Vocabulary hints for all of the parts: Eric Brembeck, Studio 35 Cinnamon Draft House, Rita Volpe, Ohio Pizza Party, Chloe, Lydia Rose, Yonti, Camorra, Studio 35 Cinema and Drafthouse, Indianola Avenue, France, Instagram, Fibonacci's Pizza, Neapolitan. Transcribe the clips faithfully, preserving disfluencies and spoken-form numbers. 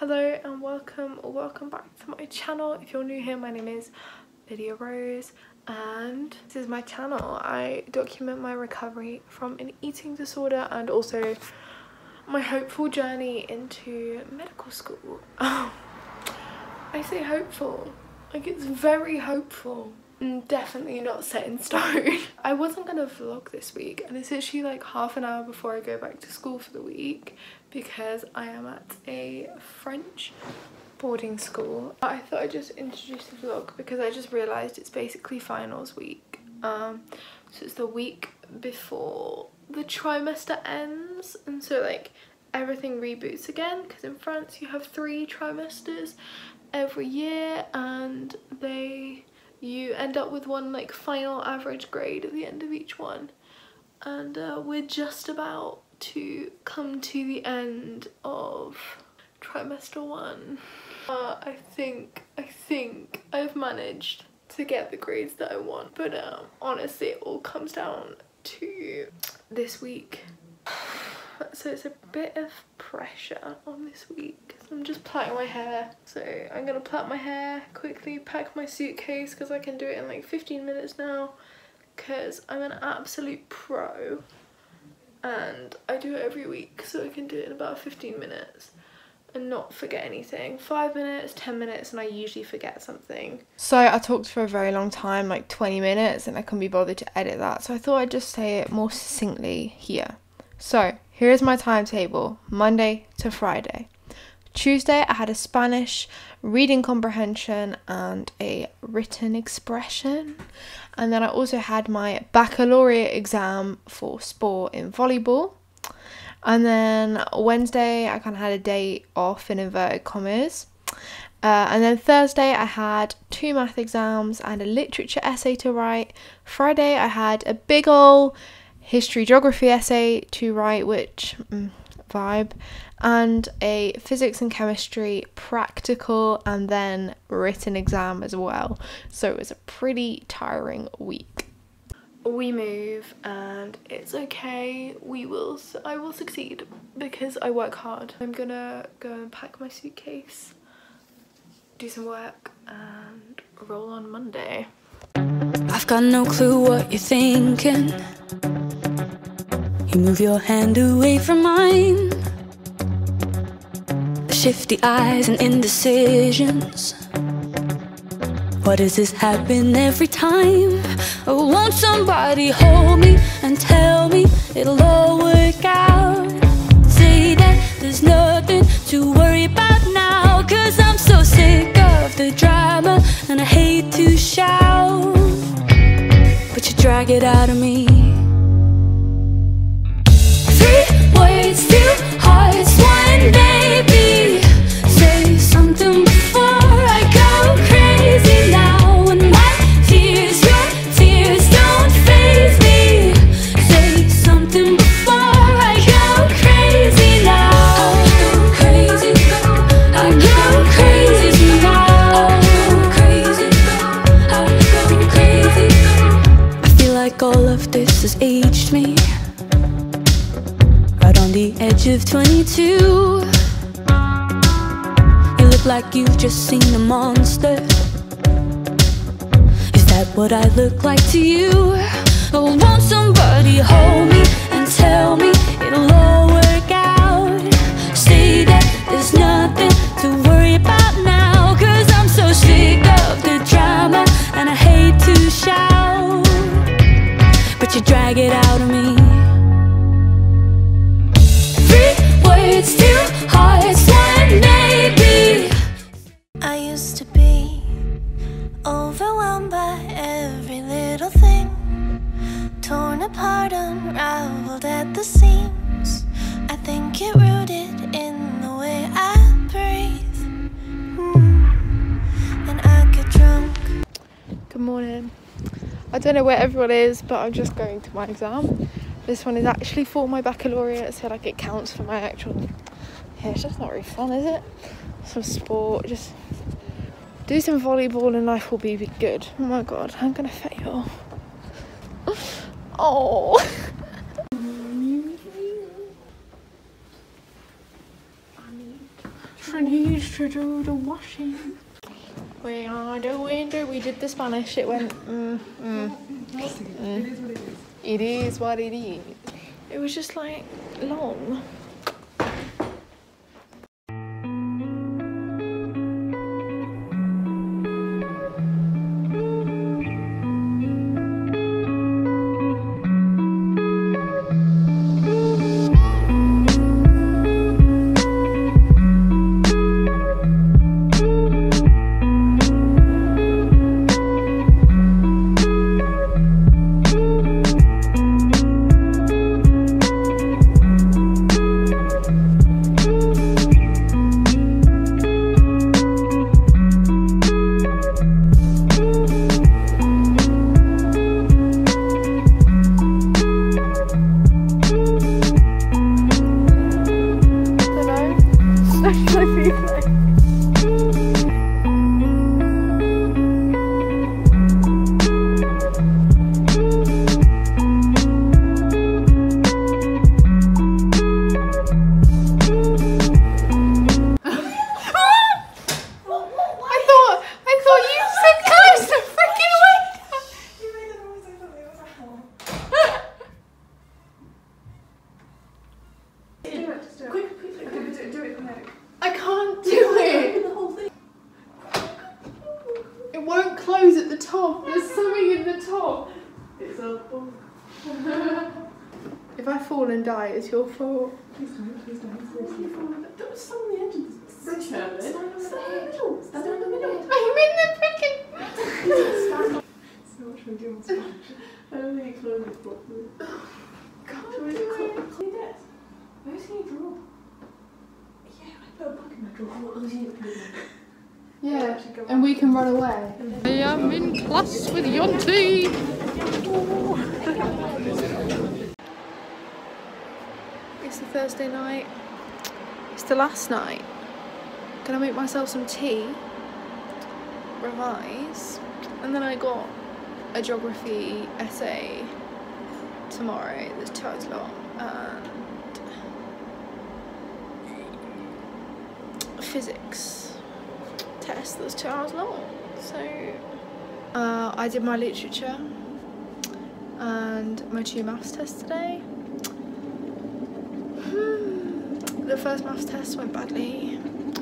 Hello and welcome or welcome back to my channel. If you're new here, my name is Lydia Rose and this is my channel. I document my recovery from an eating disorder and also my hopeful journey into medical school. Oh, I say hopeful, like it's very hopeful. I'm definitely not set in stone. I wasn't gonna vlog this week and it's actually like half an hour before I go back to school for the week because I am at a French boarding school. I thought I'd just introduce the vlog because I just realised it's basically finals week. Um, so it's the week before the trimester ends and so like everything reboots again because in France you have three trimesters every year and they you end up with one like final average grade at the end of each one, and uh, we're just about to come to the end of trimester one. Uh, I think, I think I've managed to get the grades that I want, but um, honestly it all comes down to this week. So it's a bit of pressure on this week. So I'm just plaiting my hair. So I'm gonna plait my hair quickly, pack my suitcase because I can do it in like fifteen minutes now because I'm an absolute pro and I do it every week so I can do it in about fifteen minutes and not forget anything. Five minutes, ten minutes, and I usually forget something. So I talked for a very long time, like twenty minutes, and I couldn't be bothered to edit that, so I thought I'd just say it more succinctly here. So here is my timetable, Monday to Friday. Tuesday, I had a Spanish reading comprehension and a written expression. And then I also had my baccalaureate exam for sport in volleyball. And then Wednesday, I kind of had a day off in inverted commas. Uh, and then Thursday, I had two math exams and a literature essay to write. Friday, I had a big ol' history geography essay to write, which mm, vibe, and a physics and chemistry practical and then written exam as well. So it was a pretty tiring week. We move and it's okay, we will, I will succeed because I work hard. I'm gonna go and pack my suitcase, do some work and roll on Monday. I've got no clue what you're thinking. You move your hand away from mine. The shifty eyes and indecisions. Why does this happen every time? Oh, won't somebody hold me and tell me it'll all work out? Say that there's nothing to worry about now, 'cause I'm so sick of the drama and I hate to shout, but you drag it out of me. Words, two hearts, one baby. Say something before I go crazy now. And my tears, your tears don't faze me. Say something before I go crazy now. I go crazy, I go crazy now. I go crazy, I go crazy. I feel like all of this has aged me. On the edge of twenty-two, you look like you've just seen a monster. Is that what I look like to you? Oh, won't somebody hold me and tell me it'll all work out? Say that there's nothing to worry about now, 'cause I'm so sick of the drama and I hate to shout, but you drag it out of me. It's two hearts, one baby. I used to be overwhelmed by every little thing, torn apart, unraveled at the seams. I think it rooted in the way I breathe, mm. and I get drunk. Good morning. I don't know where everyone is, but I'm just going to my exam. This one is actually for my baccalaureate, so like it counts for my actual. Yeah, it's just not really fun, is it? Some sport, just do some volleyball and life will be good. Oh my god, I'm gonna fail. Oh. Trying need to do the washing. We are doing it. We did the Spanish. It went, mm, mm, mm. It is what it is. It is what it is. It was just like long. If I fall and die, it's your fault. Please don't, please don't. Don't stand on the edge of the Richard, stand on the middle. Stand on the middle. I'm in the freaking. So much for doing so much. I don't think you close it properly. Can't do it. See that? Where's he draw? Yeah, I put a bug in my drawer. Yeah, and we can run away. I am in class with Yonti. It's the Thursday night. It's the last night. Gonna make myself some tea, revise, and then I got a geography essay tomorrow that's two hours long, and physics test that's two hours long. So uh, I did my literature and my two maths tests today. Hmm. The first maths test went badly,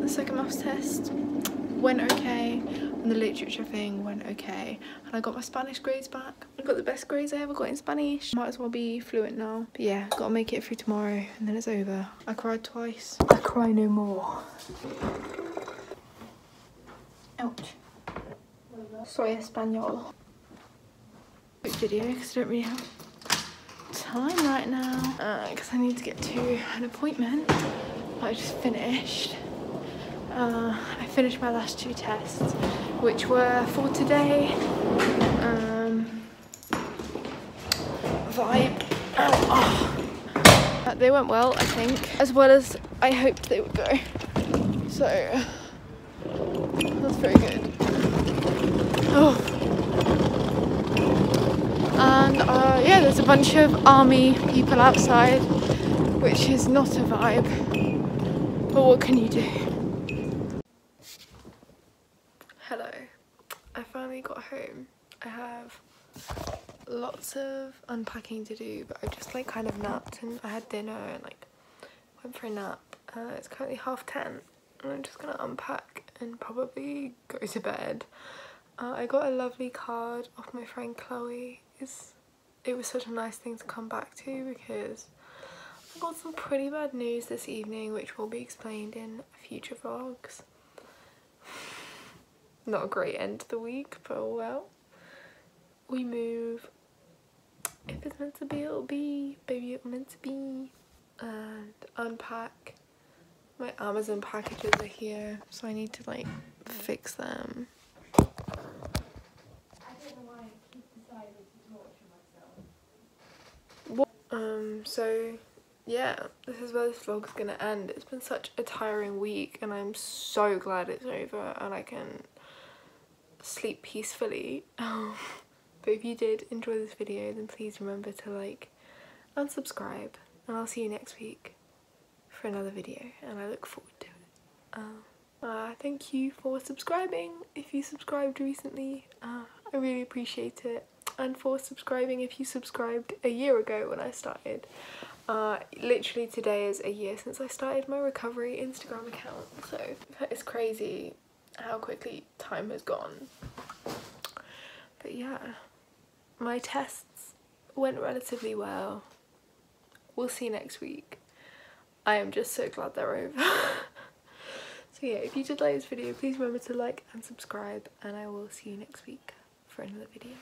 the second maths test went okay, and the literature thing went okay, and I got my Spanish grades back. I got the best grades I ever got in Spanish. Might as well be fluent now. But yeah, gotta make it through tomorrow and then it's over. I cried twice. I cry no more. Ouch. Soy Espanol. Quick video because I don't really have time right now because uh, I need to get to an appointment I just finished. Uh, I finished my last two tests, which were for today. Um, vibe. Oh, oh. Uh, they went well, I think, as well as I hoped they would go. So. That's very good. Oh. And uh, yeah, there's a bunch of army people outside, which is not a vibe, but what can you do? Hello. I finally got home. I have lots of unpacking to do, but I've just like kind of napped and I had dinner and like went for a nap. Uh, it's currently half ten. And I'm just gonna unpack and probably go to bed. Uh, I got a lovely card off my friend Chloe. It's, it was such a nice thing to come back to because I got some pretty bad news this evening, which will be explained in future vlogs. Not a great end to the week, but well. We move. If it's meant to be, it'll be. Baby, it's meant to be. And unpack. My Amazon packages are here, so I need to like fix them. I don't know why I keep deciding to torture myself. What? Um, so yeah, this is where this vlog's gonna end. It's been such a tiring week and I'm so glad it's over and I can sleep peacefully. But if you did enjoy this video, then please remember to like and subscribe, and I'll see you next week for another video, and I look forward to it. Um thank you for subscribing if you subscribed recently. Uh, I really appreciate it. And for subscribing if you subscribed a year ago when I started. Uh, literally today is a year since I started my recovery Instagram account. So that is crazy how quickly time has gone. But yeah, my tests went relatively well. We'll see next week. I am just so glad they're over. So yeah, if you did like this video, please remember to like and subscribe, and I will see you next week for another video.